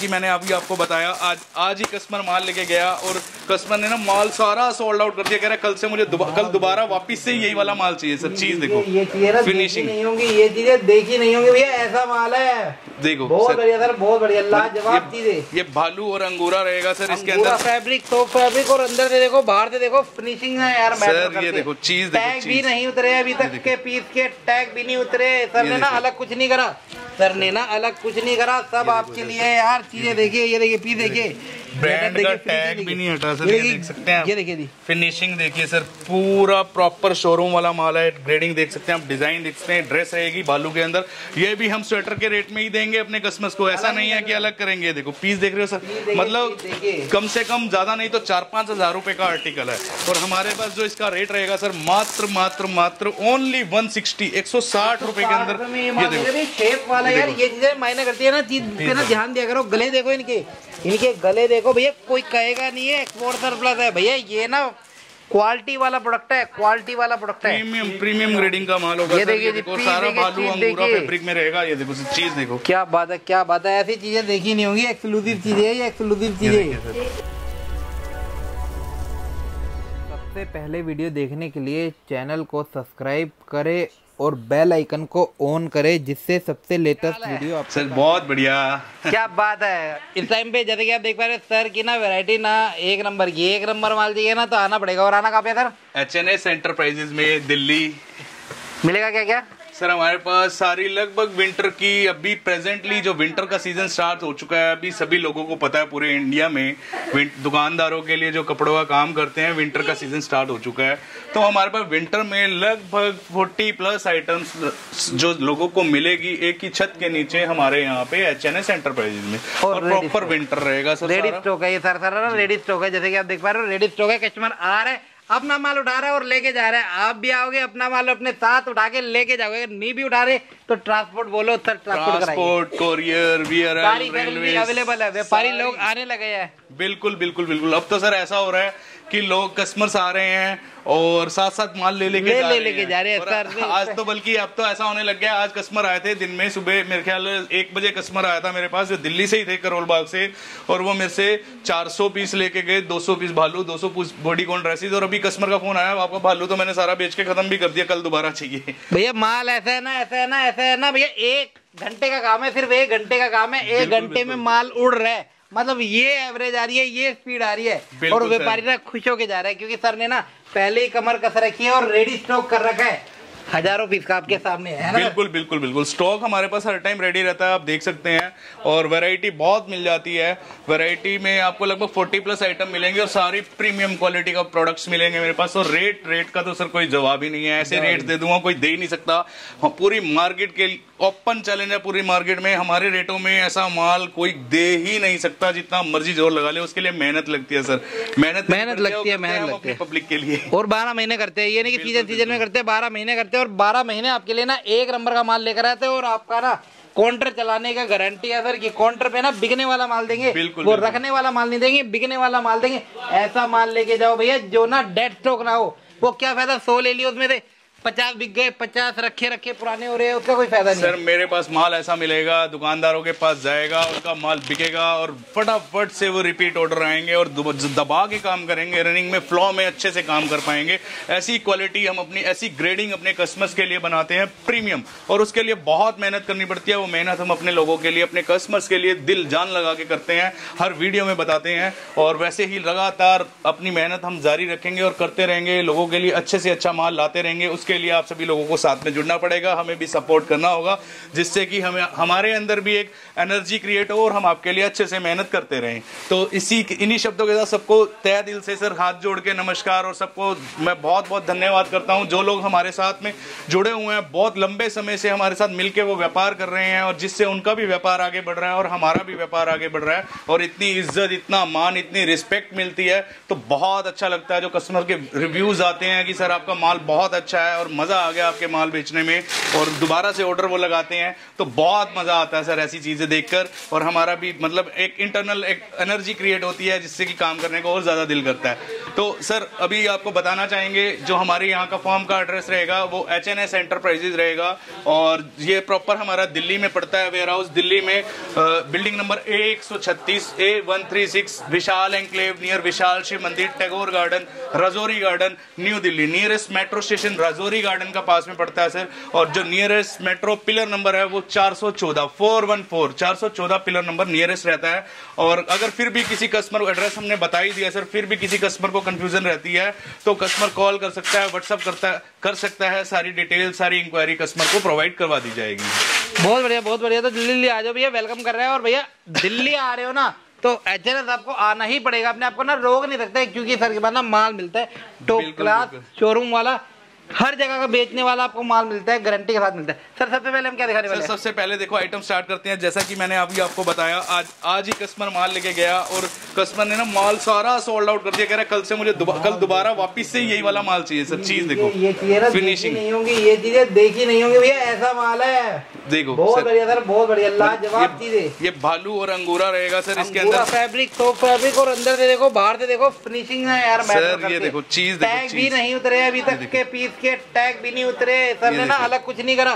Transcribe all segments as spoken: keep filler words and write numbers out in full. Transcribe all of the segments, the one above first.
कि मैंने अभी आपको बताया, आज आज ही कस्टमर माल लेके गया और कस्टमर ने ना माल सारा सोल्ड आउट कर दिया, कह रहा है कल से मुझे दुबा, कल दोबारा वापस से यही वाला माल चाहिए। सब चीज देखो, ये चीजें फिनिशिंग नहीं होंगी, ये चीजें देखी नहीं होंगी भैया, ऐसा माल है। देखो बहुत बढ़िया सर, बहुत बढ़िया लाजवाब चीजें। ये भालू और अंगूरा रहेगा सर, इसके अंदर फैब्रिक, तो फैब्रिक और अंदर से देखो, बाहर से देखो, फिनिशिंग है यार सर। ये देखो चीज, टैग भी नहीं उतरे अभी तक के, पीस के टैग भी नहीं उतरे। सर ने ना अलग कुछ नहीं करा, सर ने ना अलग कुछ नहीं करा, सब आपके लिए यार। चीजें देखिए, ये देखिए, पीस देखिए, ब्रांड का टैग भी नहीं हटा सर, ये देख सकते हैं। ये देखिए जी, फिनिशिंग देखिए सर, पूरा प्रॉपर शोरूम वाला माल है। ग्रेडिंग देख सकते हैं आप, डिजाइन देख सकते हैं। ड्रेस रहेगी भालू के अंदर, ये भी हम स्वेटर के रेट में ही देंगे अपने कस्टमर्स को, ऐसा नहीं है कि अलग करेंगे। देखो पीस देख रहे हो सर, मतलब कम से कम ज्यादा नहीं तो चार पाँच हजार रुपए का आर्टिकल है। और हमारे पास जो इसका रेट रहेगा सर, मात्र मात्र मात्र ओनली वन सिक्सटी एक सौ साठ रुपए के अंदर। ये देखो वाला यार, ये चीजें मायने करती है ना, चीज पे ना ध्यान दिया करो। गले देखो इनके, इनके गले देखो भैया, कोई कहेगा नहीं है एक्सपोर्ट सरप्लस है भैया। ये ना क्वालिटी वाला प्रोडक्ट है, क्वालिटी वाला प्रोडक्ट है, प्रीमियम प्रीमियम ग्रेडिंग का माल होगा। ये देखिए सारा भालू अंगूरा फैब्रिक में रहेगा। ये देखो चीज देखो, क्या बात है, क्या बात है। ऐसी चीजें देखी नहीं होंगी, एक्सक्लूसिव चीजें है, एक्सक्लूसिव चीजें। सबसे पहले वीडियो देखने के लिए चैनल को सब्सक्राइब करें और बेल आइकन को ऑन करें, जिससे सबसे लेटेस्ट वीडियो आप सर। बहुत बढ़िया, क्या बात है। इस टाइम पे जैसे कि आप देख पा रहे हैं सर की ना वैरायटी ना एक नंबर की, एक नंबर माल चाहिए ना तो आना पड़ेगा। और आना कहाँ पे sir? H N S enterprises में दिल्ली। मिलेगा क्या क्या सर? हमारे पास सारी लगभग विंटर की, अभी प्रेजेंटली जो विंटर का सीजन स्टार्ट हो चुका है, अभी सभी लोगों को पता है पूरे इंडिया में दुकानदारों के लिए जो कपड़ों का काम करते हैं, विंटर का सीजन स्टार्ट हो चुका है। तो हमारे पास विंटर में लगभग चालीस प्लस आइटम्स जो लोगों को मिलेगी एक ही छत के नीचे, हमारे यहाँ पे एच एन एस एंटरप्राइजेज में। और प्रॉपर विंटर रहेगा सर, रेडी स्टॉक है ये सर। सर रेडी स्टॉक है, जैसे कि आप देख पा रहे हो, रेडी स्टॉक है। कस्टमर आ रहे हैं, अपना माल उठा रहा है और लेके जा रहा है। आप भी आओगे, अपना माल अपने साथ उठा के लेके जाओगे। नहीं भी उठा रहे तो ट्रांसपोर्ट बोलो sir, transport, transport courier, VRL, railway available है। व्यापारी लोग आने लगे हैं। बिल्कुल बिल्कुल बिल्कुल। अब तो सर ऐसा हो रहा है कि लोग, कस्टमर्स आ रहे हैं और साथ साथ माल ले लेके ले, जा, ले, ले, ले जा रहे हैं सर। आज तो बल्कि अब तो ऐसा होने लग गया, आज कस्टमर आए थे दिन में, सुबह मेरे ख्याल एक बजे कस्टमर आया था मेरे पास, जो दिल्ली से ही थे, करोल बाग से। और वो मेरे से चार सौ पीस लेके गए, दो सौ पीस भालू, दो सौ पीस बॉडी कॉन ड्रेसेस। और अभी कस्टमर का फोन आया, आपका भालू तो मैंने सारा बेच के खत्म भी कर दिया, कल दोबारा चाहिए। भैया माल ऐसा है ना, ऐसा है ना, ऐसा है ना भैया, एक घंटे का काम है, सिर्फ एक घंटे का काम है। एक घंटे में माल उड़ रहा है, मतलब ये एवरेज आ रही है, ये स्पीड आ रही है। और व्यापारी ना खुश होके जा रहा है, क्योंकि सर ने ना पहले ही कमर कस रखी है और रेडी स्टॉक कर रखा है। हजारों पीस का आपके सामने है ना। बिल्कुल बिल्कुल बिल्कुल, स्टॉक हमारे पास हर टाइम रेडी रहता है, आप देख सकते हैं। और वैरायटी बहुत मिल जाती है, वैरायटी में आपको लगभग चालीस प्लस आइटम मिलेंगे और सारी प्रीमियम क्वालिटी का प्रोडक्ट्स मिलेंगे मेरे पास। और रेट रेट का तो सर कोई जवाब ही नहीं है, ऐसे रेट दे दूंगा कोई दे ही नहीं सकता। पूरी मार्केट के ओपन चैलेंज है, पूरी मार्केट में हमारे रेटों में ऐसा माल कोई दे ही नहीं सकता। जितना मर्जी जोर लगा ले, उसके लिए मेहनत लगती है सर, मेहनत मेहनत लगती है, मेहनत लगती है पब्लिक के लिए। और बारह महीने करते हैं, ये नहीं कि सीजन सीजन में करते हैं, बारह महीने करते हैं। और बारह महीने आपके लिए ना एक नंबर का माल लेकर आते हैं। और आपका ना काउंटर चलाने का गारंटी है सर, कि काउंटर पे ना बिकने वाला माल देंगे, वो रखने वाला माल नहीं देंगे, बिकने वाला माल देंगे। ऐसा माल लेके जाओ भैया जो ना डेड स्टॉक ना हो। वो क्या फायदा, सौ ले लियो, उसमें से पचास बिक गए, पचास रखे रखे पुराने हो रहे हैं, उसका कोई फायदा नहीं। सर मेरे पास माल ऐसा मिलेगा, दुकानदारों के पास जाएगा, उनका माल बिकेगा और फटाफट से वो रिपीट ऑर्डर आएंगे और दबा के काम करेंगे, रनिंग में, फ्लो में अच्छे से काम कर पाएंगे। ऐसी क्वालिटी हम अपनी, ऐसी ग्रेडिंग अपने कस्टमर्स के लिए बनाते हैं, प्रीमियम। और उसके लिए बहुत मेहनत करनी पड़ती है, वो मेहनत हम अपने लोगों के लिए, अपने कस्टमर्स के लिए दिल जान लगा के करते हैं, हर वीडियो में बताते हैं। और वैसे ही लगातार अपनी मेहनत हम जारी रखेंगे और करते रहेंगे, लोगों के लिए अच्छे से अच्छा माल लाते रहेंगे। के लिए आप सभी लोगों को साथ में जुड़ना पड़ेगा, हमें भी सपोर्ट करना होगा, जिससे कि हमें, हमारे अंदर भी एक एनर्जी क्रिएट हो और हम आपके लिए अच्छे से मेहनत करते रहें। तो इसी, इन्हीं शब्दों के साथ सबको तहे दिल से सर हाथ जोड़ के नमस्कार, और सबको मैं बहुत बहुत धन्यवाद करता हूं। जो लोग हमारे साथ में जुड़े हुए हैं, बहुत लंबे समय से हमारे साथ मिलकर वो व्यापार कर रहे हैं, और जिससे उनका भी व्यापार आगे बढ़ रहा है और हमारा भी व्यापार आगे बढ़ रहा है। और इतनी इज्जत, इतना मान, इतनी रिस्पेक्ट मिलती है, तो बहुत अच्छा लगता है। जो कस्टमर के रिव्यूज आते हैं कि सर आपका माल बहुत अच्छा है, और मज़ा आ गया आपके माल बेचने में, और दोबारा से ऑर्डर वो लगाते हैं तो बहुत मज़ा आता है सर ऐसी चीज़ें देखकर, और हमारा भी मतलब एक इंटरनल एक एनर्जी क्रिएट होती है जिससे कि काम करने को और ज़्यादा दिल करता है। तो सर अभी आपको बताना चाहेंगे जो हमारे यहाँ का फॉर्म का एड्रेस रहेगा वो एच एन एस एंटरप्राइजेज रहेगा, और ये प्रॉपर हमारा दिल्ली में पड़ता है, वेयर हाउस दिल्ली में, बिल्डिंग नंबर एक सौ छत्तीस A one three six, Vishal enclave near Vishal Shiv मंदिर, Tagore garden, Rajouri garden, new Delhi. Nearest metro station Rajouri garden का पास में पड़ता है सर, और जो नियरेस्ट मेट्रो पिलर नंबर है वो चार सौ चौदह, चार सौ चौदह पिलर नंबर नियरेस्ट रहता है। और अगर फिर भी किसी कस्टमर को एड्रेस हमने बता ही दिया सर, फिर भी किसी कस्टमर को कंफ्यूजन रहती है तो कस्टमर कॉल कर सकता है, व्हाट्सअप करता कर सकता है, सारी डिटेल सारी इंक्वायरी कस्टमर को प्रोवाइड करवा दी जाएगी। बहुत बढ़िया बहुत बढ़िया, तो दिल्ली आ जाओ भैया, वेलकम कर रहे हैं। और भैया दिल्ली आ रहे हो ना तो एच एन एस आपको आना ही पड़ेगा, अपने आपको ना रोक नहीं सकते, क्योंकि सर के पास ना माल मिलता है टॉप क्लास शोरूम वाला, हर जगह का बेचने वाला आपको माल मिलता है, गारंटी के साथ मिलता है। सर सबसे पहले हम क्या दिखाने वाले हैं? सबसे पहले देखो आइटम स्टार्ट करते हैं, जैसा कि मैंने अभी आपको बताया आज आज ही कस्टमर माल लेके गया और कस्टमर ने ना माल सारा सोल्ड आउट कर दिया, कह रहा है कल से मुझे दुबा, कल दोबारा वापस से यही वाला माल चाहिए। सर चीज देखो ये चीजें फिनिशिंग नहीं होंगी, ये चीजें देखी नहीं होंगी भैया, ऐसा माल है देखो, बहुत बढ़िया सर, बहुत बढ़िया लाजवाब चीजें। ये भालू और अंगूरा रहेगा सर, इसके अंदर फैब्रिक टॉप फैब्रिक, और अंदर से देखो बाहर से देखो फिनिशिंग है यार, सर ये देखो चीज टैग भी नहीं उतरे अभी तक के, पीस के टैग भी नहीं उतरे, सर ने ना अलग कुछ नहीं करा,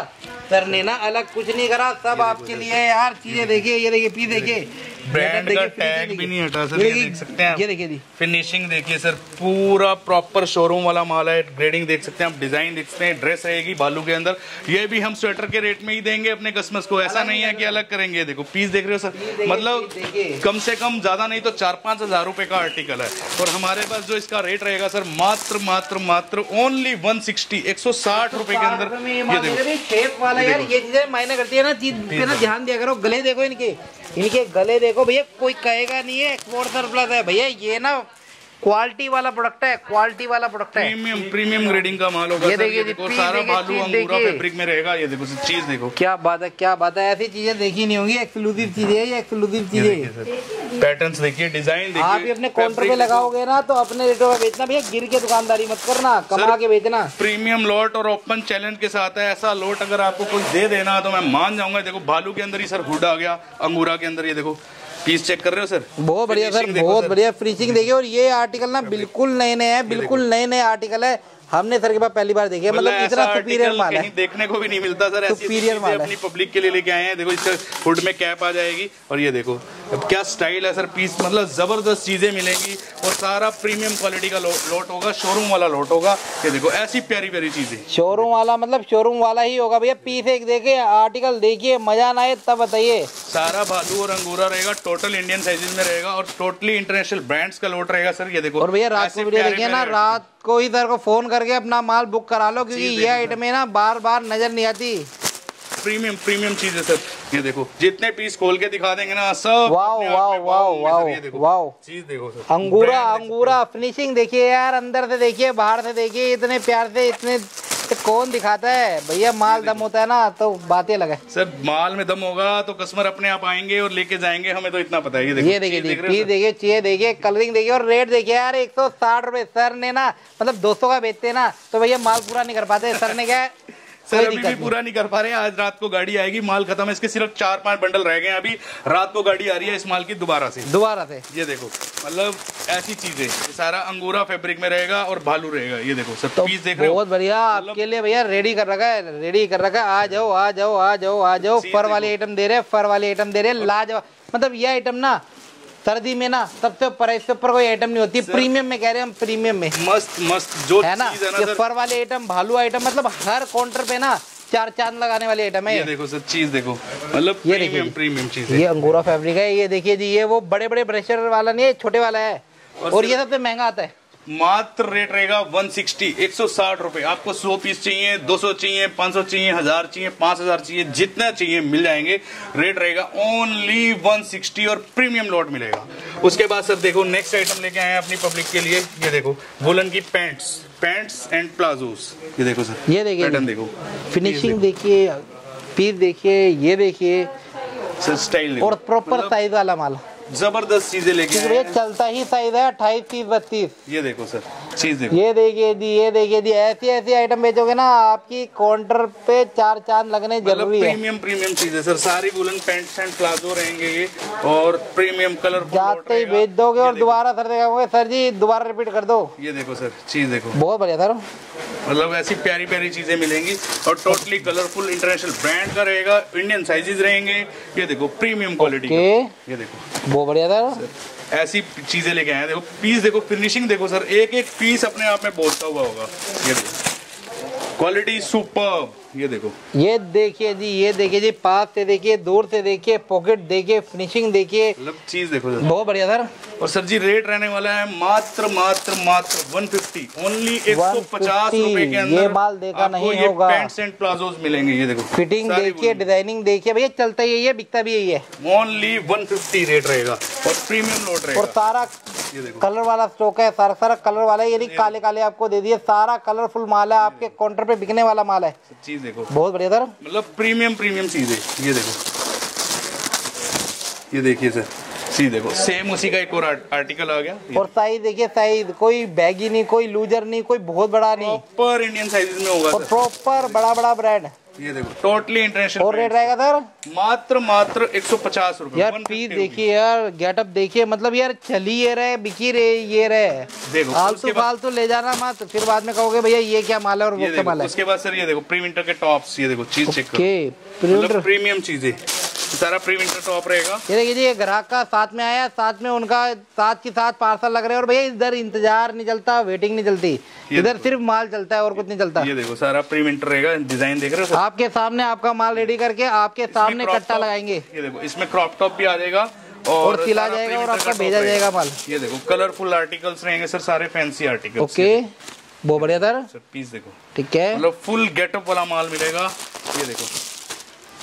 सर ने ना अलग कुछ नहीं करा, सब आपके लिए यार चीजें देखिए, ये देखिए पीस देखिए, ब्रांड का टैग भी नहीं हटा सर, ये देख सकते हैं, ये देखिए फिनिशिंग देखिए सर, पूरा प्रॉपर शोरूम वाला माल है, ग्रेडिंग देख सकते हैं आप, डिजाइन देख सकते हैं, ड्रेस रहेगी बालू के अंदर, ये भी हम स्वेटर के रेट में ही देंगे अपने कस्टमर्स को, ऐसा नहीं है कि अलग करेंगे। देखो पीस देख रहे हो सर, मतलब कम से कम ज्यादा नहीं तो चार पाँच हजार रुपए का आर्टिकल है, और हमारे पास जो इसका रेट रहेगा सर मात्र मात्र मात्र ओनली वन सिक्सटी एक सौ साठ रुपए के अंदर। ये देखो यार ये चीजें मायने करती है ना, चीज पे ना ध्यान दिया करो, गले देखो इनके, इनके गले देखो भैया, कोई कहेगा नहीं है एक्सपोर्ट सरप्लस है भैया, ये ना क्वालिटी वाला प्रोडक्ट है, क्वालिटी वाला प्रोडक्ट है, प्रीमियम प्रीमियम ग्रेडिंग का माल होगा, ये देखिए सारा बालू अंगूरा फैब्रिक में रहेगा, ये देखो चीज देखो, क्या बात है क्या बात है, ऐसी चीजें देखी नहीं होंगी, एक्सक्लूसिव चीजें है, ये एक्सक्लूसिव चीजें, पैटर्न्स देखिए, डिजाइन देखिए, आप अपने काउंटर पे लगाओगे ना तो अपने रेटों का बेचना भैया, गिर के दुकानदारी मत करना, कमा के बेचना, प्रीमियम लॉट और ओपन चैलेंज के साथ है, ऐसा लॉट अगर आपको कुछ दे देना तो मैं मान जाऊंगा। देखो बालू के अंदर ही सर हुड आ गया, अंगूरा के अंदर, ये देखो पीस चेक कर रहे हो सर, बहुत बढ़िया सर, बहुत बढ़िया फिनिशिंग देखिए, और ये आर्टिकल ना बिल्कुल नए नए हैं, बिल्कुल नए नए आर्टिकल है, हमने सर के पास पहली बार देखे, मतलब इतना सुपीरियर माल है, देखने को भी नहीं मिलता सर, सुपीरियर माल अपनी पब्लिक के लिए लेके आए हैं। देखो इसके हुड में कैप आ जाएगी, और ये देखो अब क्या स्टाइल है सर, पीस मतलब जबरदस्त चीजें मिलेंगी, और सारा प्रीमियम क्वालिटी का लॉट होगा, शोरूम वाला लॉट होगा, ये देखो ऐसी प्यारी प्यारी चीजें, शोरूम वाला मतलब शोरूम वाला ही होगा भैया, पीस एक देखिए आर्टिकल देखिए, मजा ना आए तब बताइए। सारा भालू और अंगूरा रहेगा, टोटल इंडियन साइजेस में रहेगा, और टोटली इंटरनेशनल ब्रांड्स का लॉट रहेगा सर, ये देखो। और भैया रात को वीडियो देखिए ना, रात को ही सर को फोन करके अपना माल बुक करा लो, क्योंकि ये आइटम में ना बार बार नजर नहीं आती, प्रीमियम प्रीमियम चीज है सर, ये देखो जितने पीस खोल के दिखा देंगे ना सब, वाओ वाओ वाओ वाओ चीज देखो सर, अंगूरा अंगूरा फिनिशिंग देखिए यार, अंदर से देखिए बाहर से देखिए, इतने प्यार से, इतने कौन दिखाता है भैया, माल दम होता है ना तो बातें लगे सर, माल में दम होगा तो कस्टमर अपने आप आएंगे और लेके जाएंगे, हमें तो इतना पता है। ये देखिए ये देखिए देखिए चीज देखिए, कलरिंग देखिए, और रेट देखिए यार एक सौ साठ रुपए, सर ने ना मतलब दो सौ का बेचते ना तो भैया माल पूरा नहीं कर पाते, सर ने क्या सर अभी भी पूरा नहीं कर पा रहे हैं, आज रात को गाड़ी आएगी, माल खत्म है, इसके सिर्फ चार पांच बंडल रह गए हैं, अभी रात को गाड़ी आ रही है इस माल की दोबारा से दोबारा से ये देखो, मतलब ऐसी चीजें, सारा अंगूरा फैब्रिक में रहेगा और भालू रहेगा, ये देखो सब तो पीस देख रहे हो, बहुत बढ़िया आपके लिए भैया रेडी कर रखा है, रेडी कर रखा है, आ जाओ आ जाओ आ जाओ आ जाओ, फर वाले आइटम दे रहे हैं, फर वाले आइटम दे रहे हैं, लाजवाब, मतलब ये आइटम ना सर्दी में ना सबसे ऊपर इससे ऊपर कोई आइटम नहीं होती, प्रीमियम में कह रहे हैं हम, प्रीमियम में मस्त मस्त जो है ना, है ना ये फर वाले आइटम, भालू आइटम, मतलब हर काउंटर पे ना चार चांद लगाने वाले आइटम है। ये देखो सर चीज देखो, मतलब ये प्रीमियम प्रीमियम चीज है, ये अंगूरा फैब्रिक है, ये देखिए जी, ये वो बड़े बड़े ब्रशर वाला नहीं है, छोटे वाला है, और ये सबसे महंगा आता है, मात्र रेट रहेगा एक सौ साठ, एक सौ साठ रुपए। आपको सौ पीस चाहिए, दो सौ चाहिए, पाँच सौ चाहिए, हजार चाहिए, पाँच हजार चाहिए, जितना चाहिए मिल जाएंगे, रेट रहेगा ओनली एक सौ साठ और प्रीमियम लॉट मिलेगा। उसके बाद सर देखो नेक्स्ट आइटम लेके आए हैं अपनी पब्लिक के लिए, ये देखो वुलन की पैंट्स पैंट्स एंड प्लाजोस, ये देखो सर, ये देखिए पैटर्न देखो, फिनिशिंग देखिए, पीस देखिए, ये देखिए सर स्टाइल, और प्रॉपर साइज वाला माल जबरदस्त चीजें लेके आए हैं। चलता ही साइज है अट्ठाईस तीस बत्तीस। ये देखो सर चीज देखो, ये देखिए जी, ये देखिए जी, ऐसी ऐसी आइटम बेचोगे ना आपकी काउंटर पे चार चांद लगने जरूरी है। प्रीमियम प्रीमियम चीज है सर, सारी वूलन पैंट्स एंड प्लाजो रहेंगे ये, और प्रीमियम कलर जाते ही बेच दोगे और दोबारा सर देखोगे सर जी दोबारा रिपीट कर दो। ये देखो सर चीज देखो, बहुत बढ़िया सर, मतलब ऐसी प्यारी प्यारी चीजें मिलेंगी और टोटली कलरफुल इंटरनेशनल ब्रांड का रहेगा, इंडियन साइजेस रहेंगे। ये देखो प्रीमियम क्वालिटी का, ये देखो बहुत बढ़िया सर, ऐसी चीजें लेके आए। देखो पीस देखो, फिनिशिंग देखो सर, एक एक पीस अपने आप में बोलता हुआ होगा। ये देखो क्वालिटी सुपर्ब, ये देखो, ये देखिए जी, ये देखिए जी, पास से देखिए, दूर से देखिए, पॉकेट देखिए, फिनिशिंग देखिए, मतलब चीज देखो सर बहुत बढ़िया सर। और सर जी रेट रहने वाला है मात्र मात्र मात्र एक सौ पचास, ओनली एक सौ पचास रुपए के अंदर ये माल देखा नहीं होगा, पैंट्स एंड प्लाजोस मिलेंगे। ये देखो फिटिंग देखिए, डिजाइनिंग देखिए, भैया चलता ही है, बिकता भी यही है। ओनली एक सौ पचास रेट रहेगा और प्रीमियम लोट रहेगा और सारा कलर वाला स्टॉक है, सारा सारा कलर वाला, ये काले काले आपको दे दिए, सारा कलरफुल माल है, आपके काउंटर पे बिकने वाला माल है। चीज देखो बहुत बढ़िया सर, मतलब प्रीमियम प्रीमियम चीज है। ये देखो, ये देखिए सर, सी देखो सेम उसी का एक और आर्टिकल आ गया। और साइज देखिए, साइज कोई बैगी नहीं, कोई लूजर नहीं, कोई बहुत बड़ा नहीं, प्रॉपर इंडियन साइजेस में होगा सर, प्रॉपर बड़ा बड़ा ब्रांड। ये देखो टोटली इंटरनेशनल। और रेट रहेगा सर मात्र मात्र एक सौ पचास रुपए। यार पीस देखिए यार, गेटअप देखिए, मतलब यार चली ये रहे, बिकी रहे, ये रहे, देखो फालतू फालतू ले जाना मत, फिर बाद में कहोगे भैया ये क्या माल है। और वो माल है उसके बाद सर, ये देखो प्री विंटर के टॉप्स, ये देखो चीज चेक करो, मतलब प्रीमियम चीजें, सारा प्री विंटर टॉप रहेगा। ये देखिए जी, ग्राहक का साथ में आया, साथ में उनका साथ के साथ पार्सल लग रहे हैं। और भैया इधर इंतजार नहीं चलता, वेटिंग नहीं चलती, इधर सिर्फ माल चलता है और कुछ नहीं चलता। ये देखो सारा प्री विंटर रहेगा, डिजाइन देख रहे हो, आपके सामने आपका माल रेडी करके आपके सामने कट्टा लगाएंगे। ये देखो इसमें क्रॉप टॉप भी आ जाएगा और सिला जाएगा और आपका भेजा जाएगा माल। ये देखो कलरफुल आर्टिकल्स रहेंगे सर, सारे फैंसी आर्टिकल। ओके बहुत बढ़िया सर, पीस देखो ठीक है, मतलब फुल गेटअप वाला माल मिलेगा। ये देखो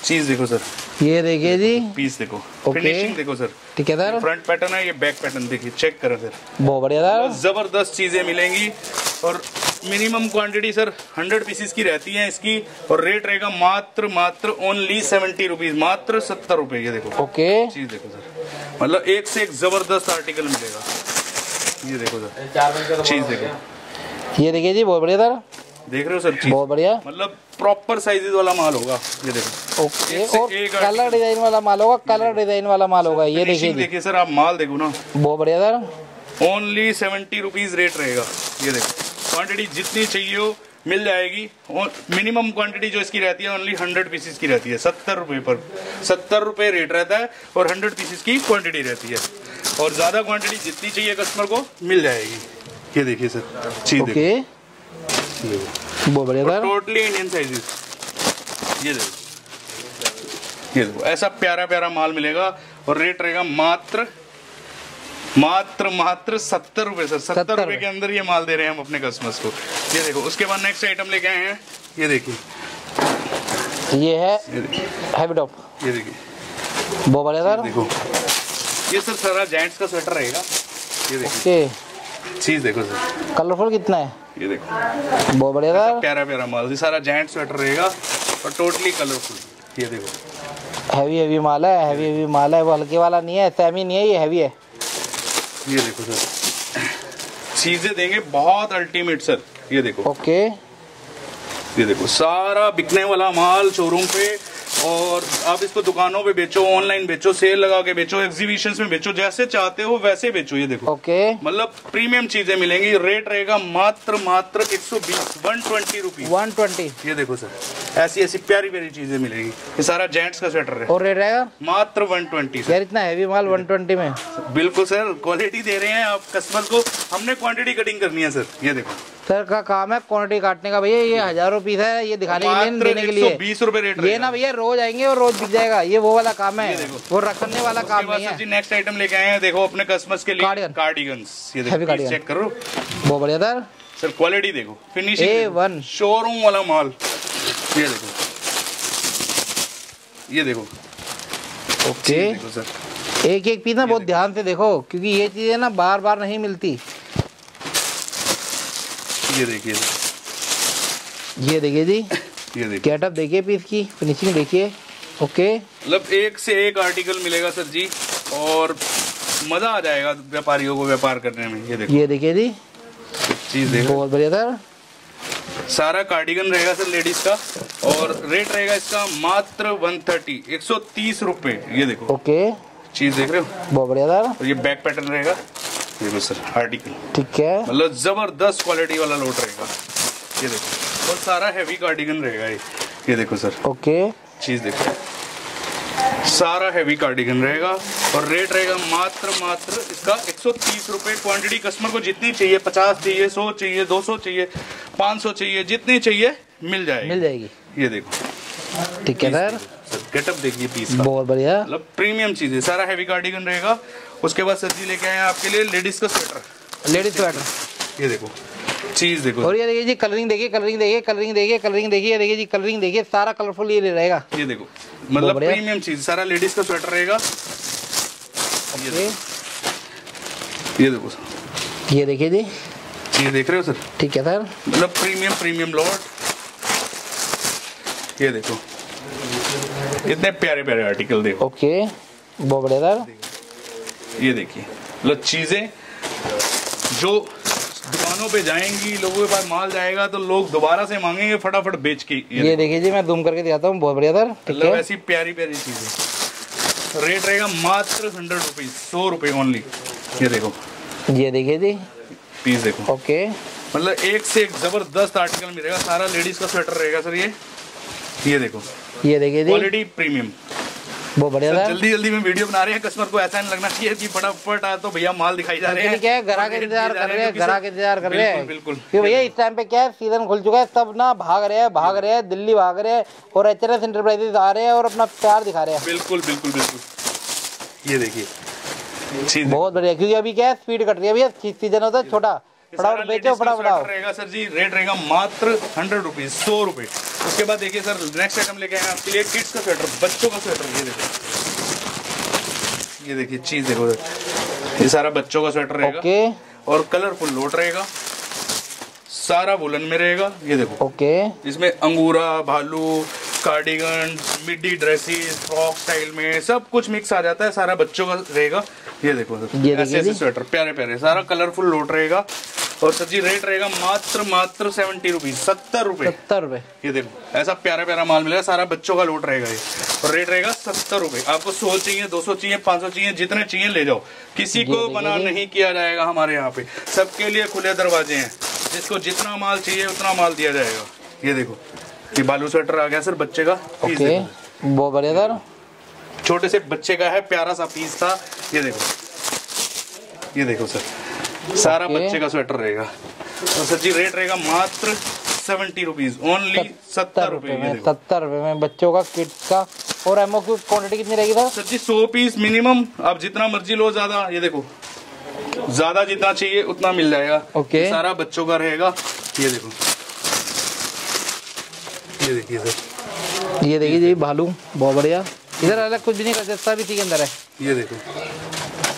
चीज देखो सर, ये देखिए जी, पीस देखो, फिनिशिंग देखो सर ठीक है सर, फ्रंट पैटर्न है, ये बैक पैटर्न देखिए, चेक करो सर बहुत बढ़िया सर, जबरदस्त चीजें मिलेंगी। और minimum quantity sir hundred pieces की रहती है इसकी, और रेट रहेगा मात्र मात्र ओनली सेवेंटी रुपीज, मात्र सत्तर रुपए। ये देखो ओके चीज देखो सर, मतलब एक से एक जबरदस्त आर्टिकल मिलेगा। ये देखो सर चीज देखो, ये देखिए जी बहुत बढ़िया सर, देख रहे हो सर बहुत बढ़िया, मतलब प्रॉपर साइजेस वाला माल होगा। ये देखो ओके, और कलर डिजाइन वाला माल होगा, कलर डिजाइन वाला माल होगा। ये देखिए देखिए सर, आप माल देखो ना बहुत बढ़िया sir, only seventy rupees rate रहेगा। ये देखो क्वांटिटी जितनी चाहिए हो मिल जाएगी, और मिनिमम क्वांटिटी जो इसकी रहती है ओनली हंड्रेड पीसेस की रहती है, सत्तर रुपये पर सत्तर रुपये रेट रहता है और हंड्रेड पीसेस की क्वांटिटी रहती है, और ज़्यादा क्वांटिटी जितनी चाहिए कस्टमर को मिल जाएगी। ये देखिए सर चीज देखो बहुत बढ़िया, टोटली इंडियन साइजेस। ये देखो ये देखो ऐसा प्यारा प्यारा माल मिलेगा, और रेट रहेगा मात्र मात्र मात्र सत्तर रुपए सर, सत्तर रुपए के अंदर ये माल दे रहे हैं हम अपने कस्टमर्स को। ये देखो उसके बाद नेक्स्ट आइटम लेके आए हैं, ये देखिए ये है हैवी टॉप, ये देखिए बहुत बढ़िया सर, देखो ये सर सारा जेंट्स का स्वेटर रहेगा। ये देखिए चीज देखो सर, कलरफुल कितना है, ये देखो बहुत बढ़िया सर, प्यारा प्यारा माल, ये सारा जेंट स्वेटर रहेगा और टोटली कलरफुल। ये देखो हैवी हैवी माल है, हैवी हैवी माल है, वो हल्के वाला नहीं है, सेमी नहीं है, ये हैवी है। ये देखो सर चीजें देंगे बहुत अल्टीमेट सर। ये देखो ओके, ये देखो सारा बिकने वाला माल शोरूम पे, और आप इसको दुकानों पे बेचो, ऑनलाइन बेचो, सेल लगा के बेचो, एग्जीबिशंस में बेचो, जैसे चाहते हो वैसे बेचो। ये देखो ओके, मतलब प्रीमियम चीजें मिलेंगी, रेट रहेगा मात्र मात्र एक सौ बीस one twenty rupees one twenty. ये देखो सर ऐसी ऐसी प्यारी प्यारी चीजें मिलेगी, ये सारा जेंट्स का स्वेटर है और रेट रहेगा मात्र वन ट्वेंटी। सर इतना हैवी माल वन ट्वेंटी में, बिल्कुल सर क्वालिटी दे रहे हैं आप कस्टमर को, हमने क्वांटिटी कटिंग करनी है सर। ये देखो सर का काम है क्वांटिटी काटने का, भैया ये हजारों पीस है, ये दिखाने के लिए, देने के लिए। बीस रुपए रेट ये ना भैया, रोज आएंगे और रोज बिक जाएगा, ये वो वाला काम है, वो रखने वाला काम नहीं है। नेक्स्ट आइटम लेके आए हैं, देखो अपने कस्टमर्स के लिए कार्डिगन्स, ये देखो चेक करो बहुत बढ़िया सर, सर क्वालिटी देखो, फिनिशिंग शोरूम वाला माल। ये देखो ये देखो ओके, एक एक पीस ना बहुत ध्यान से देखो, क्योंकि ये चीजें ना बार बार नहीं मिलती। ये देखिए ये देखिए जी, ये देखिए गेटअप देखिए, पीस की फिनिशिंग देखिए ओके, मतलब एक से एक आर्टिकल मिलेगा सर जी, और मजा आ जाएगा व्यापारियों को व्यापार करने में। ये देखो, ये देखिए जी, चीज देखो बहुत बढ़िया सर। सारा कार्डिगन रहेगा सर लेडीज का, और रेट रहेगा इसका मात्र एक सौ तीस, एक सौ तीस रुपए। ये देखो ओके, चीज देख रहे हो बहुत बढ़िया सर। और ये बैक पैटर्न रहेगा, ये सर आर्टिकल ठीक है, मतलब जबरदस्त क्वालिटी वाला लोट रहेगा। ये देखो, और सारा हैवी कार्डिगन रहेगा ये, ये देखो सर ओके, चीज देखो सारा हैवी कार्डिगन रहेगा। और रेट रहेगा मात्र मात्र इसका एक सौ तीस रुपए। क्वांटिटी कस्टमर को जितनी चाहिए, पचास चाहिए, सौ चाहिए, दो सौ चाहिए, पाँच सौ चाहिए, जितनी चाहिए मिल जाएगी मिल जाएगी। ये देखो ठीक है सर, गेटअप देखिए पीस का बहुत बढ़िया, मतलब प्रीमियम चीज है। सारा हैवी कार्डिगन रहेगा। उसके बाद सर जी लेके आए आपके लिए लेडीज का स्वेटर, लेडीज स्वेटर। ये देखो चीज देखो, और ये देखिए जी कलरिंग देखिए, कलरिंग देखिए, कलरिंग देखिए, कलरिंग देखिए, देखिए जी कलरिंग देखिए, सारा कलरफुल ये रहेगा। ये देखो मतलब प्रीमियम चीज, सारा लेडीज का स्वेटर रहेगा। ये देखो ये देखिए जी, चीज देख रहे हो सर ठीक है सर, मतलब प्रीमियम प्रीमियम लॉट। ये देखो इतने प्यारे प्यारे आर्टिकल देखो ओके बहुत बढ़िया सर। ये देखिए मतलब चीजें जो दुकानों पे जाएंगी, लोगों के पास माल जाएगा तो लोग दोबारा से मांगेंगे फटाफट बेच के। ये, ये देखिए जी मैं जूम करके दिखाता हूँ, बहुत बढ़िया सर। मतलब ऐसी प्यारी प्यारी चीजें। रेट रहेगा मात्र हंड्रेड रुपीज, सौ रुपये ओनली। ये देखो ये देखिए जी पीस देखो ओके, मतलब एक से एक जबरदस्त आर्टिकल मिलेगा। सारा लेडीज का स्वेटर रहेगा सर ये। ये देखो ये देखिए क्वालिटी प्रीमियम बहुत बढ़िया सर। जल्दी जल्दी में वीडियो बना रहे हैं, कस्टमर को ऐसा नहीं लगना चाहिए कि फटाफट आ तो भैया माल दिखाई जा रहे हैं। क्या है ग्राहक इंतजार कर रहे हैं, ग्राहक इंतजार कर रहे हैं बिल्कुल। भैया इस टाइम पे क्या है, सीजन खुल चुका है, सब ना भाग रहे हैं भाग रहे हैं दिल्ली भाग रहे हैं, और एच एन एस एंटरप्राइजेज आ रहे हैं और अपना प्यार दिखा रहे हैं बिल्कुल बिल्कुल बिल्कुल। ये देखिए बहुत बढ़िया, क्योंकि अभी क्या है स्पीड कट रही है भैया, सीजन होता है छोटा, फटाफट बेचो फटाफट। रहेगा सर जी रेट रहेगा मात्र हंड्रेड रुपीज, सौ रुपए। उसके बाद देखिए सर नेक्स्ट आइटम लेके आए आपके लिए किड्स का स्वेटर, बच्चों का स्वेटर। ये देखो ये देखिए चीज देखो, ये सारा बच्चों का स्वेटर रहेगा ओके, और कलरफुल लोट रहेगा, सारा वुलन में रहेगा। ये देखो ओके, इसमें अंगूरा, भालू, cardigan, midi dresses, frock style में सब कुछ मिक्स आ जाता है, सारा बच्चों का रहेगा। ये देखो सर ऐसे ऐसे स्वेटर प्यारे प्यारे, सारा कलरफुल लोट रहेगा। और सर जी रेट रहेगा मात्र मात्र सेवेंटी रुपीज, सत्तर रुपए सत्तर रुपए। ये देखो ऐसा प्यारा प्यारा माल मिलेगा, सारा बच्चों का लोट रहेगा ये, और रेट रहेगा सत्तर रुपए। आपको सौ चाहिए, दो सौ चाहिए, पाँच सौ चाहिए, जितने चाहिए ले जाओ, किसी को मना नहीं किया जाएगा हमारे यहाँ पे, सबके लिए खुले दरवाजे हैं, जिसको जितना माल चाहिए उतना माल दिया जाएगा। ये देखो ये बालू स्वेटर आ गया सर बच्चे का, बहुत बढ़िया सर, छोटे से बच्चे का है, प्यारा सा पीस था। ये देखो ये देखो सर सारा बच्चे का स्वेटर रहेगा, और सर जी रेट रहेगा मात्र सेवेंटी रुपीज ओनली, सत्तर रुपए में सत्तर रुपए में बच्चों का, किड्स का। और एमओक्यू क्वांटिटी कितनी रहेगी सर? सर जी सौ पीस मिनिमम, आप जितना मर्जी लो ज्यादा। ये देखो ज्यादा जितना चाहिए उतना मिल जाएगा ओके, सारा बच्चों का रहेगा। ये देखो ये देखिए सर, ये देखिए जी भालू बहुत बढ़िया, इधर अलग कुछ भी नहीं कर सकता, भी ठीक अंदर है। ये देखो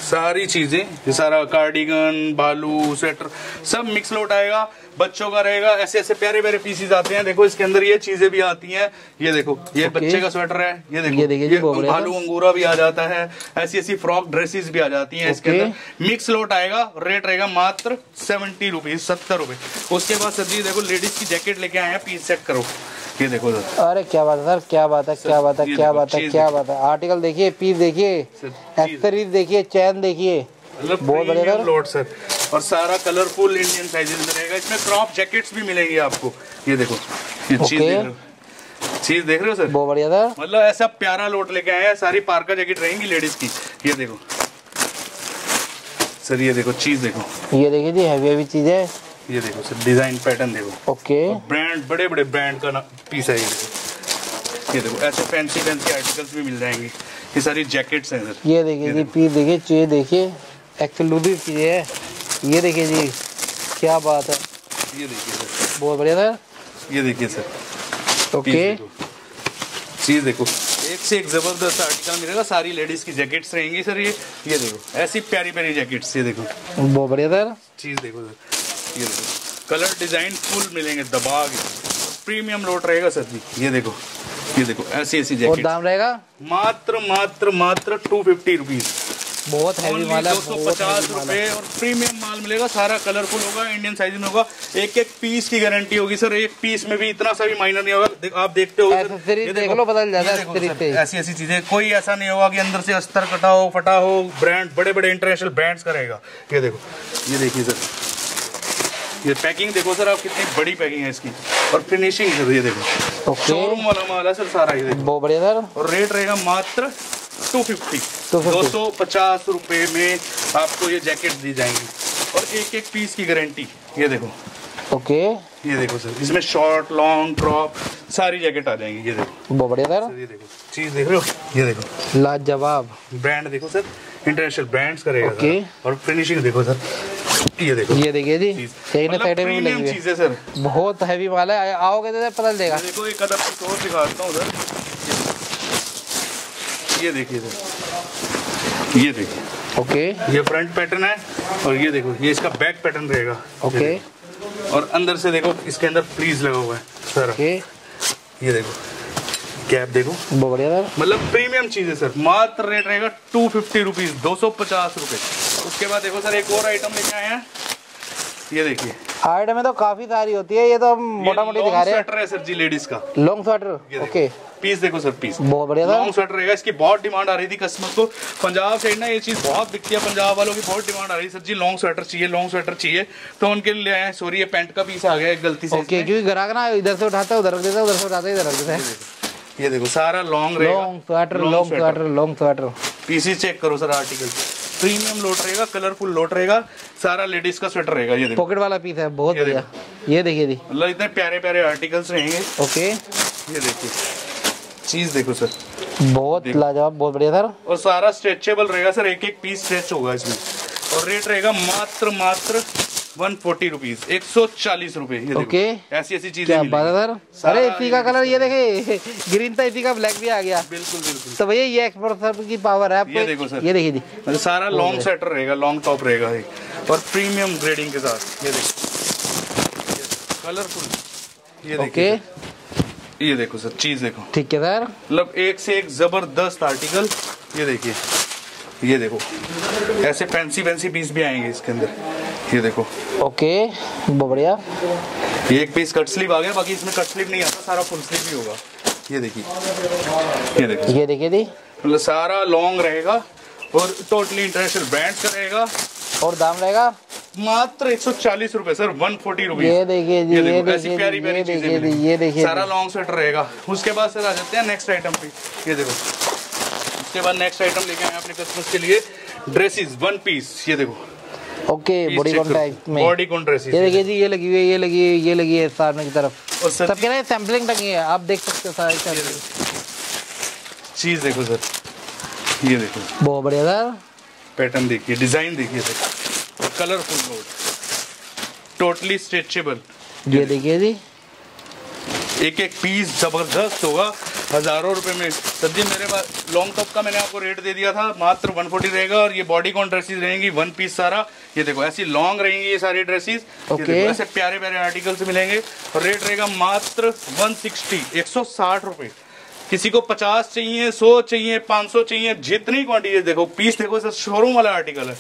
सारी चीजें, सारा कार्डिगन, बालू, स्वेटर सब मिक्स लोट आएगा, बच्चों का रहेगा। ऐसे ऐसे प्यारे प्यारे पीसेस आते हैं, देखो इसके अंदर ये चीजें भी आती हैं। ये देखो ये बच्चे का स्वेटर है, ये देखो ये, ये, ये बालू अंगूरा भी आ जाता है, ऐसी ऐसी फ्रॉक ड्रेसेस भी आ जाती हैं इसके अंदर, मिक्स लोट आएगा। रेट रहेगा मात्र सेवेंटी रुपीज, सत्तर रुपए। उसके बाद सर जी देखो लेडीज की जैकेट लेके आए हैं, पीस चेक करो। ये देखो सर, अरे क्या बात है सर, क्या बात है क्या बात है क्या बात है क्या बात है। आर्टिकल देखिए, पीस देखिए, एक्सेसरीज देखिए, चैन देखिए, बहुत बढ़िया लॉट सर। और सारा कलरफुल इंडियन साइजेस में रहेगा, इसमें क्रॉप जैकेट्स भी मिलेंगी आपको। ये देखो ये चीज देख रहे हो, चीज देख रहे हो सर, बहुत बढ़िया सर। मतलब ऐसा प्यारा लॉट लेके आया है, सारी पार्का जैकेट रहेंगी लेडीज की। ये देखो सर, ये देखो चीज देखो, ये देखिए जी हैवी हैवी चीज है। ये देखो सर डिजाइन पैटर्न देखो ओके, ब्रांड बड़े बड़े ब्रांड का पीस है ये। ये देखो ऐसे फैंसी फैंसी आर्टिकल्स भी मिल जाएंगे, ये सारी जैकेट्स हैं सर। ये देखिए जी पीस देखिए, चीज देखिए, एक्सक्लूसिव चीज है। ये देखिए जी क्या बात है, ये देखिए सर बहुत बढ़िया सर। ये देखिए सर ओके, चीज देखो एक से एक जबरदस्त आर्टिकल मिलेगा, सारी लेडीज की जैकेट्स रहेंगी सर। ये ये देखो ऐसी प्यारी प्यारी जैकेट्स, ये देखो बहुत बढ़िया सर। चीज देखो सर, ये देखो कलर डिजाइन फुल मिलेंगे, दबा के प्रीमियम लोट रहेगा सर जी। ये देखो ये देखो ऐसी ऐसी जैकेट, और दाम रहेगा मात्र मात्र मात्र टू फिफ्टी रुपीज, बहुत हैवी माल है, दो सौ पचास रुपए और प्रीमियम माल मिलेगा, सारा कलरफुल होगा, इंडियन साइज में होगा, एक एक पीस की गारंटी होगी सर, एक पीस में भी इतना सा भी माइनर नहीं होगा। आप देखते हो ऐसी ऐसी चीजें, कोई ऐसा नहीं होगा कि अंदर से अस्तर कटा हो, फटा हो, ब्रांड बड़े बड़े इंटरनेशनल ब्रांड्स करेगा। ये देखो, ये देखिए सर, ये पैकिंग देखो सर आप, कितनी बड़ी पैकिंग है इसकी और फिनिशिंग सर, ये देखो शोरूम वाला माल है सर सारा, ये बहुत बढ़िया सर। और रेट रहेगा मात्र दो सौ पचास दो सौ पचास रुपये में आपको ये जैकेट दी जाएंगी और एक एक पीस की गारंटी। ये देखो ओके, ये देखो सर, इसमें शॉर्ट लॉन्ग क्रॉप सारी जैकेट आ जाएंगी। ये देखो बहुत बढ़िया सर, ये देखो चीज देख रहे हो, ये देखो लाजवाब ब्रांड देखो सर, इंटरनेशनल ब्रांड्स करेगा okay. और फिनिशिंग देखो सर, ये देखो, ये देखिए जी, यही ना साइड में लगी हुई है सर, बहुत हैवी माल है, आओगे तो पता चलेगा। देखो एक कदम और दिखाता हूँ सर, ये देखिए सर, ये देखिए ओके okay. ये फ्रंट पैटर्न है और ये देखो ये इसका बैक पैटर्न रहेगा ओके okay. और अंदर से देखो इसके अंदर फ्लीज लगा हुआ है सर okay. ये देखो कैप देखो, बहुत बढ़िया सर, मतलब प्रीमियम चीज है सर। मात्र रेट रहेगा टू फिफ्टी रुपीज दो सौ पचास रुपये। उसके बाद देखो सर एक और आइटम लेके आए हैं, ये देखिए आइटम में तो काफी सारी होती है, ये तो हम मोटा मोटी दिखा रहे हैं। स्वेटर है सर जी लेडीज का, लॉन्ग स्वेटर ओके, पीस देखो सर, पीस बहुत बढ़िया था, लॉन्ग स्वेटर रहेगा। इसकी बहुत डिमांड आ रही थी कस्टमर को, पंजाब साइड ना ये चीज बहुत बिकती है, पंजाब वालों की बहुत डिमांड आ रही है सर जी, लॉन्ग स्वेटर चाहिए, लॉन्ग स्वेटर चाहिए, तो उनके लिए आए। सॉरी ये पैंट का पीस आ गया गलती से, क्योंकि ग्राहक ना इधर से उठाता है उधर रख देता है, उधर से उठाता है इधर रख देता है। ये देखो सारा long long sweater long sweater long sweater PC check करो सर, आर्टिकल प्रीमियम लोट रहेगा, कलरफुल लोट रहेगा, सारा लेडीज का स्वेटर रहेगा। ये देखो पॉकेट वाला पीस है, बहुत बढ़िया, ये देखिए जी, मतलब इतने प्यारे प्यारे आर्टिकल्स रहेंगे ओके। ये देखिए चीज देखो सर, बहुत लाजवाब, बहुत बढ़िया सर, और सारा स्ट्रेचेबल रहेगा सर, एक एक पीस स्ट्रेच होगा इसमें। और रेट रहेगा मात्र मात्र वन फोर्टी रुपीज एक सौ चालीस रुपए ओके। ऐसी ऐसी चीजें सर, अरे इसी का कलर ये देखे ग्रीन था, इसी का ब्लैक भी आ गया, बिल्कुल बिल्कुल। तो भैया ये एक्सपोर्ट सर की पावर है आपको, ये देखो सर, ये देखिए जी सारा लॉन्ग स्वेटर रहेगा, लॉन्ग टॉप रहेगा और प्रीमियम ग्रेडिंग के साथ। ये देखो कलरफुल, ये देखिए, ये देखो सर चीज देखो, ठीक है सर, मतलब एक से एक जबरदस्त आर्टिकल। ये देखिए, ये देखो ऐसे फैंसी फैंसी पीस भी आएंगे इसके अंदर, ये देखो ओके बढ़िया। ये एक पीस कट स्लीव आ गया, बाकी इसमें कट स्लीव नहीं आता, सारा फुल स्लीव ही होगा। ये देखिए, ये देखिए, ये देखिए जी, मतलब सारा लॉन्ग रहेगा और टोटली इंटरनेशनल ब्रांड का रहेगा और दाम रहेगा मात्र एक सौ चालीस रूपए सर, वन फोर्टी रूपए। ये देखिए जी, ये ऐसी प्यारी प्यारी चीजें, ये देखिए सारा लॉन्ग स्वेटर रहेगा। उसके बाद सर आ जाते हैं नेक्स्ट आइटम पे, ये देखो के बाद नेक्स्ट आइटम लेके आए अपने कस्टमर्स के लिए ड्रेसेस वन पीस। ये देखो ओके, बॉडी कॉन टाइप में, बॉडी कॉन ड्रेसेस, ये देखिए जी, ये लगी हुई है, ये लगी है, ये लगी है सामने की तरफ, और सब कह रहे हैं सैंपलिंग तक है, आप देख सकते हो सारी चीज। देखो सर, ये देखो बहुत बढ़िया सर, पैटर्न देखिए, डिजाइन देखिए sir, colourful coat, totally stretchable. ये देखिए जी, एक एक पीस जबरदस्त होगा, हजारों रुपए में सर जी। मेरे पास लॉन्ग टॉप का मैंने आपको रेट दे दिया था, मात्र वन फोर्टी रहेगा, और ये बॉडी कॉन ड्रेसेस रहेंगी वन पीस सारा। ये देखो ऐसी लॉन्ग रहेंगी ये सारी ड्रेसेस ओके, ऐसे प्यारे प्यारे आर्टिकल्स मिलेंगे और रेट रहेगा मात्र वन सिक्सटी एक सौ साठ रुपये। किसी को पचास चाहिए, सौ चाहिए, पाँच सौ चाहिए, जितनी क्वांटिटी देखो, पीस देखो सर, शोरूम वाला आर्टिकल है,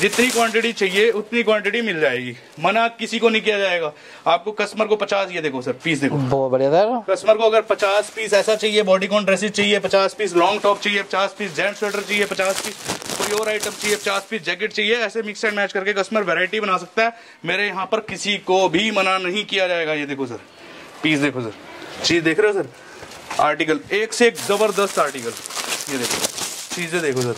जितनी क्वांटिटी चाहिए उतनी क्वांटिटी मिल जाएगी, मना किसी को नहीं किया जाएगा। आपको कस्टमर को पचास, ये देखो सर पीस देखो बहुत बढ़िया सर, कस्टमर को अगर पचास पीस ऐसा चाहिए, बॉडी कॉन ड्रेसेस चाहिए, पचास पीस लॉन्ग टॉप चाहिए, पचास पीस जेंट स्वेटर चाहिए, पचास पीस कोई और आइटम चाहिए, पचास पीस जैकेट चाहिए, ऐसे मिक्स एंड मैच करके कस्टमर वेरायटी बना सकता है। मेरे यहाँ पर किसी को भी मना नहीं किया जाएगा। ये देखो सर, पीस देखो सर, चीज देख रहे हो सर, आर्टिकल एक से एक जबरदस्त आर्टिकल। ये देखो चीजें देखो सर,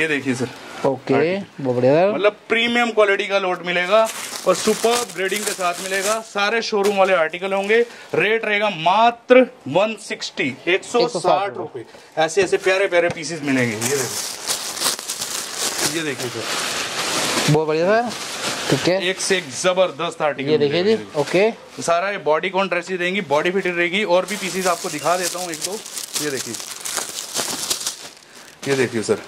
ये देखिए सर ओके, मतलब प्रीमियम क्वालिटी का लोट मिलेगा और सुपर ग्रेडिंग के साथ मिलेगा, सारे शोरूम वाले आर्टिकल होंगे। रेट रहेगा मात्र वन सिक्सटी एक सौ साठ रुपये। ऐसे ऐसे प्यारे प्यारे पीसेस मिलेंगे। ये देखो, ये देखिए सर, बहुत बढ़िया सर, ठीक है, एक से एक जबरदस्त आर्टिकल। ये देखिए जी ओके, सारा ये बॉडी कॉन ड्रेसेस देंगी, बॉडी फिटेड रहेगी। और भी पीसेस आपको दिखा देता हूँ एक दो। ये देखिए, ये देखिए सर,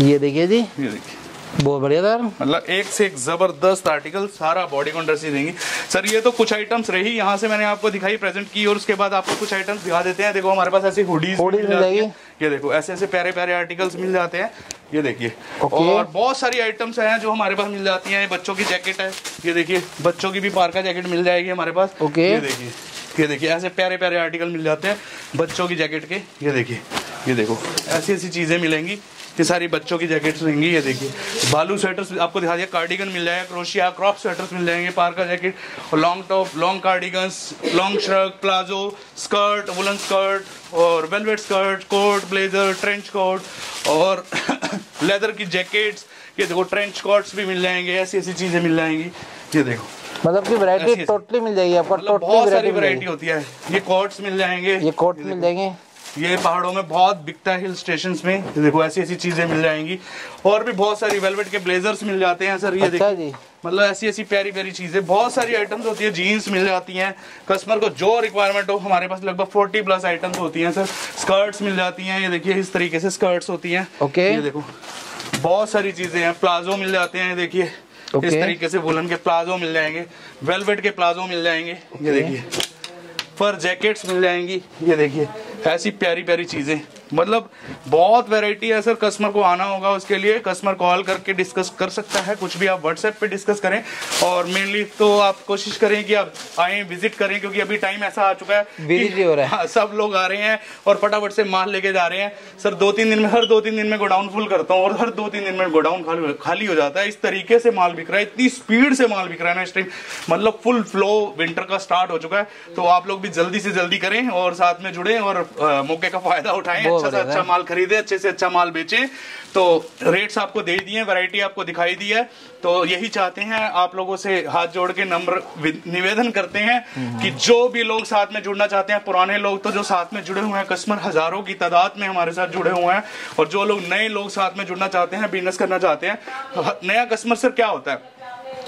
ये देखिए जी, ये देखिए बहुत बढ़िया सर, मतलब एक से एक जबरदस्त आर्टिकल, सारा बॉडी कॉन ड्रेसेस देंगे। सर ये तो कुछ आइटम्स रही यहाँ से मैंने आपको दिखाई प्रेजेंट की, और उसके बाद आपको कुछ आइटम्स दिखा देते हैं। देखो हमारे पास ऐसी हुडीज मिल जाएगी, ये देखो ऐसे ऐसे प्यारे प्यारे आर्टिकल्स मिल जाते हैं, ये देखिए। और बहुत सारी आइटम्स हैं जो हमारे पास मिल जाती हैं। बच्चों की जैकेट है, ये देखिए, बच्चों की भी पार्का जैकेट मिल जाएगी हमारे पास। ओके, ये देखिए ये देखिए ऐसे प्यारे प्यारे आर्टिकल मिल जाते हैं बच्चों की जैकेट के। ये देखिए ये देखो ऐसी ऐसी चीजें मिलेंगी, ये सारी बच्चों की जैकेट्स रहेंगी। ये देखिए बालू स्वेटर्स आपको दिखा दिया, कार्डिगन मिल जाएगा, क्रोशिया क्रॉप स्वेटर्स मिल जाएंगे, पार्का जैकेट, और long top, long cardigans, long shrug, palazzo skirt, woollen skirt और velvet skirt, coat, blazer, trench coat और लेदर की जैकेट्स। ये देखो ट्रेंच कोट्स भी मिल जाएंगे, ऐसी ऐसी चीज़ें मिल जाएंगी। ये देखो मतलब कि वैरायटी टोटली मिल जाएगी आपको, मतलब बहुत सारी वैरायटी होती है। ये कोट्स मिल जाएंगे, ये कोट मिल जाएंगे, ये पहाड़ों में बहुत बिकता है, हिल स्टेशंस में। ये देखो ऐसी ऐसी चीजें मिल जाएंगी, और भी बहुत सारी वेलवेट के ब्लेजर्स मिल जाते हैं सर। ये अच्छा जी, मतलब ऐसी ऐसी प्यारी प्यारी चीजें, बहुत सारी आइटम्स होती है। जीन्स मिल जाती हैं, कस्टमर को जो रिक्वायरमेंट हो हमारे पास लगभग फोर्टी प्लस आइटम्स होती हैं सर। स्कर्ट्स मिल जाती हैं, ये देखिए इस तरीके से स्कर्ट्स होती हैं। ओके, ये देखो बहुत सारी चीजें हैं। प्लाजो मिल जाते हैं, देखिए इस तरीके से वुलन के प्लाजो मिल जाएंगे, वेलवेट के प्लाजो मिल जाएंगे। ये देखिए पर जैकेट्स मिल जाएंगी, ये देखिए ऐसी प्यारी प्यारी चीज़ें, मतलब बहुत वैरायटी है सर। कस्टमर को आना होगा, उसके लिए कस्टमर कॉल करके डिस्कस कर सकता है। कुछ भी आप व्हाट्सएप पे डिस्कस करें, और मेनली तो आप कोशिश करें कि आप आएँ, विजिट करें, क्योंकि अभी टाइम ऐसा आ चुका है बिजी हो रहा है। हाँ, सब लोग आ रहे हैं और फटाफट से माल लेके जा रहे हैं सर। दो तीन दिन में, हर दो तीन दिन में गोडाउन फुल करता हूँ, और हर दो तीन दिन में गोडाउन खाली हो जाता है। इस तरीके से माल बिक रहा है, इतनी स्पीड से माल बिक रहा है ना इस टाइम, मतलब फुल फ्लो विंटर का स्टार्ट हो चुका है। तो आप लोग भी जल्दी से जल्दी करें और साथ में जुड़ें और मौके का फायदा उठाएं, अच्छा से अच्छा माल खरीदे, अच्छे से अच्छा माल बेचें। तो रेट्स आपको दे दिए, वैरायटी आपको दिखाई दी है, तो यही चाहते हैं आप लोगों से हाथ जोड़ के नम्र निवेदन करते हैं कि जो भी लोग साथ में जुड़ना चाहते हैं, पुराने लोग तो जो साथ में जुड़े हुए हैं, कस्टमर हजारों की तादाद में हमारे साथ जुड़े हुए हैं, और जो लोग नए लोग साथ में जुड़ना चाहते हैं, बिजनेस करना चाहते हैं। तो नया कस्टमर सर क्या होता है,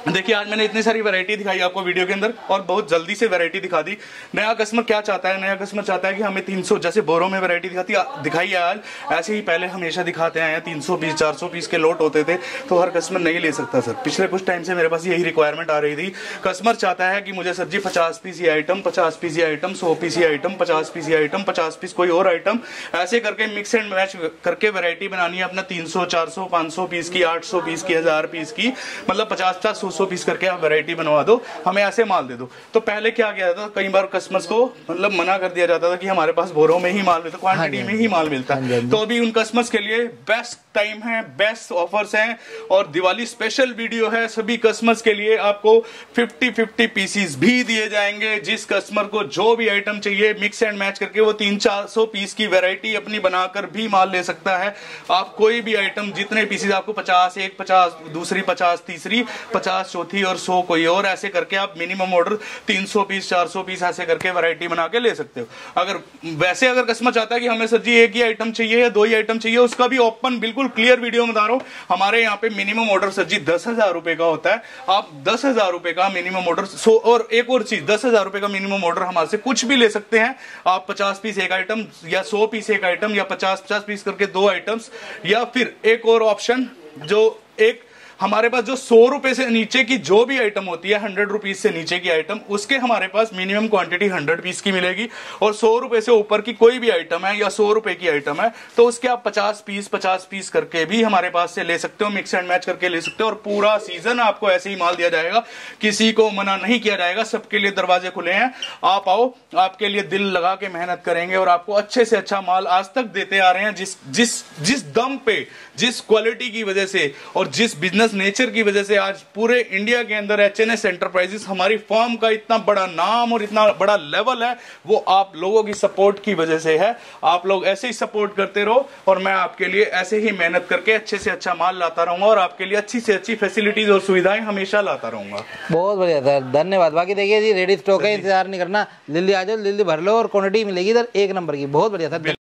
देखिए आज मैंने इतनी सारी वैरायटी दिखाई आपको वीडियो के अंदर, और बहुत जल्दी से वैरायटी दिखा दी। नया कस्टमर क्या चाहता है, नया कस्टमर चाहता है कि हमें तीन सौ, जैसे बोरों में वैरायटी दिखाती दिखाई है आज, ऐसे ही पहले हमेशा दिखाते आए हैं। तीन सौ पीस, चार सौ पीस के लोट होते थे, तो हर कस्टमर नहीं ले सकता सर। पिछले कुछ टाइम से मेरे पास यही रिक्वायरमेंट आ रही थी, कस्टमर चाहता है कि मुझे सर जी पचास पीस ये आइटम, पचास पीस ये आइटम, सौ पीस ये आइटम, पचास पीस ये आइटम, पचास पीस कोई और आइटम, ऐसे करके मिक्स एंड मैच करके वैरायटी बनानी है अपना। तीन सौ चार सौ पाँच सौ पीस की, आठ सौ पीस की, हजार पीस की, मतलब पचास पचास सौ पीस करके आप वैरायटी बनवा दो, हमें ऐसे माल दे दो। तो पहले क्या किया जाता था, कई बार कस्टमर्स को मतलब मना कर दिया जाता था कि हमारे पास बोरों में ही माल मिलता, क्वांटिटी में ही माल मिलता है। तो अभी उन कस्टमर्स के लिए बेस्ट टाइम है, बेस्ट ऑफर्स हैं, और दिवाली स्पेशल वीडियो है। सभी कस्टमर्स के लिए आपको फिफ्टी फिफ्टी पीसीस भी दिए जाएंगे। जिस कस्टमर को जो भी आइटम चाहिए मिक्स एंड मैच करके, वो तीन चार सौ पीस की वैरायटी अपनी बनाकर भी माल ले सकता है। आप कोई भी आइटम, जितने पीसीस आपको, पचास, एक पचास, दूसरी पचास, तीसरी पचास, चौथी और सौ कोई और, ऐसे करके आप मिनिमम ऑर्डर तीन सौ पीस, चार सौ पीस, ऐसे करके वैरायटी बना के ले सकते हो। अगर वैसे अगर कस्टमर चाहता है कि हमें सर जी एक ही आइटम चाहिए या दो ही आइटम चाहिए, उसका भी ओपन बिल्कुल क्लियर वीडियो बता रहा हूँ। हमारे यहाँ पे मिनिमम ऑर्डर सर जी दस हजार रुपए का होता है। आप दस हजार रुपए का मिनिमम ऑर्डर, सो और एक और चीज, दस हजार रुपए का मिनिमम ऑर्डर हमारे से कुछ भी ले सकते हैं। आप पचास पीस एक आइटम, या सौ पीस एक आइटम, या पचास पचास पीस करके दो आइटम्स, या फिर एक और ऑप्शन जो एक हमारे पास जो सौ रुपए से नीचे की जो भी आइटम होती है, हंड्रेड रुपीज से नीचे की आइटम, उसके हमारे पास मिनिमम क्वांटिटी हंड्रेड पीस की मिलेगी। और सौ रुपए से ऊपर की कोई भी आइटम है या सौ रुपए की आइटम है, तो उसके आप पचास पीस पचास पीस करके भी हमारे पास से ले सकते हो, मिक्स एंड मैच करके ले सकते हो। और पूरा सीजन आपको ऐसे ही माल दिया जाएगा, किसी को मना नहीं किया जाएगा, सबके लिए दरवाजे खुले हैं। आप आओ, आपके लिए दिल लगा के मेहनत करेंगे और आपको अच्छे से अच्छा माल आज तक देते आ रहे हैं। जिस जिस जिस दम पे, जिस क्वालिटी की वजह से और जिस बिजनेस नेचर की वजह से आज पूरे इंडिया के अंदर एच एन एस एंटरप्राइजेस हमारी फॉर्म का इतना बड़ा नाम और इतना बड़ा लेवल है, वो आप लोगों की सपोर्ट की वजह से है। आप लोग ऐसे ही सपोर्ट करते रहो और मैं आपके लिए ऐसे ही मेहनत करके अच्छे से अच्छा माल लाता रहूंगा, और आपके लिए अच्छी से अच्छी फैसिलिटीज और सुविधाएं हमेशा लाता रहूंगा। बहुत बढ़िया सर, धन्यवाद। बाकी देखिए जी, रेडी स्टॉक का इंतजार नहीं करना, जल्दी आ जाओ, जल्दी भर लो और क्वांटिटी मिलेगी सर एक नंबर की। बहुत बढ़िया सर।